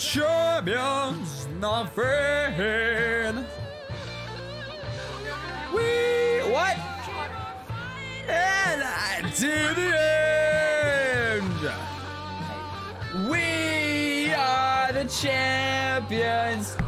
champions, nothing. We what? And to the end, we are the champions.